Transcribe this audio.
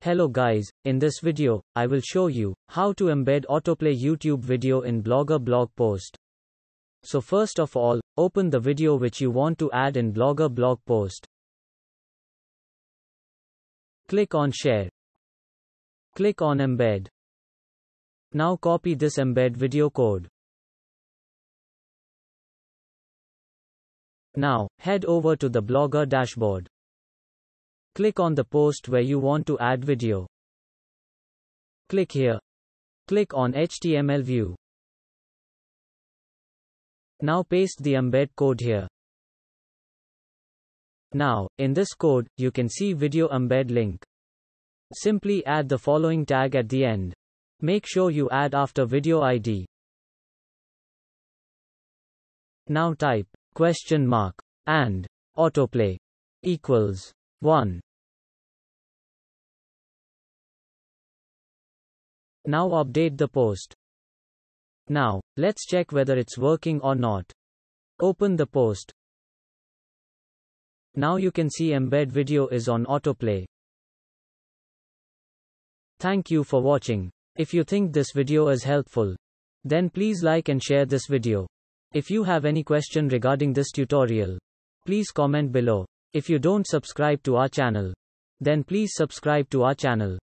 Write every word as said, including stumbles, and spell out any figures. Hello guys, in this video, I will show you how to embed AutoPlay YouTube video in Blogger blog post. So first of all, open the video which you want to add in Blogger blog post. Click on Share. Click on Embed. Now copy this embed video code. Now, head over to the Blogger dashboard. Click on the post where you want to add video. Click here. Click on H T M L view. Now paste the embed code here. Now, in this code, you can see video embed link. Simply add the following tag at the end. Make sure you add after video I D. Now type question mark and autoplay equals one. Now update the post. Now, let's check whether it's working or not. Open the post. Now you can see embed video is on autoplay. Thank you for watching. If you think this video is helpful, then please like and share this video. If you have any question regarding this tutorial, please comment below. If you don't subscribe to our channel, then please subscribe to our channel.